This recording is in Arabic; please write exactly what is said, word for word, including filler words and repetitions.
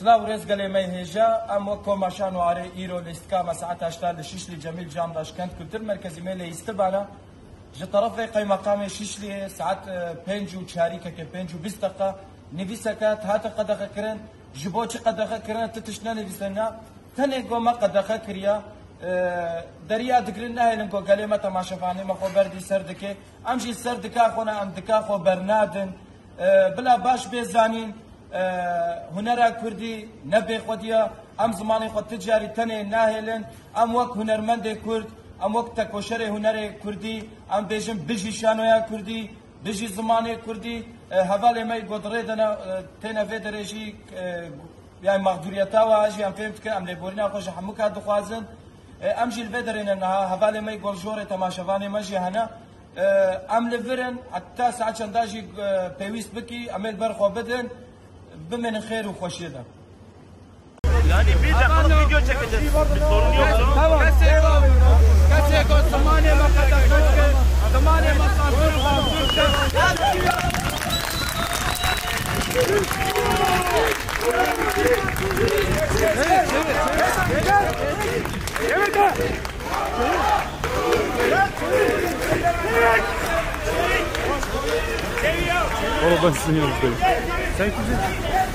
سلاو رزق لي ميهجا ام وكوماشان واري ايرو ليستكا مساعات هشتا لشيشلي جميل جام داشكند كنتر مركزي ميلي يستبانا جي طرفي قيمقام شيشلي ساعات بينجو شاريكه كي بينجو بيستقا نفيسكات هات قدغه كرن جبوتي قدغه كرن تتشنا نفيسنا تاني قوما قدغه كريا دريا دقرنا هيلنكو قاليما تماشا فاني ما خو بردي سردكي امشي سردكا خونا ام دكا خو برنادن بلا باش بيزانين هنرا كردي نبي خوديا ام زماني خود تجاري تاني ناهلن ام وك هنرمندي كرد ام وك تكوشري هنري كردي ام بيجم بيجي شانويا كردي بيجي زماني كردي هفالي ماي قدريدنا تينا في دريجي يعني مغدوريتاوا اجي ام فهمت كي ام ليبورينا خوش حموكا دخوازن ام جي الفدرين انها هفالي ماي قولجوري تماشافاني ماجي هنا ام لفرن حتى ساعة شنداجي بيويس بكي ام البرخو بدن بمن خير وخوشي ده. يعني بيتا خلص فيديو تشكتت بالصورة اليوم كاسي يقول ثمانية مقاطع تشكت ثمانية مقاطع تشكت. All of us in your school. Thank you.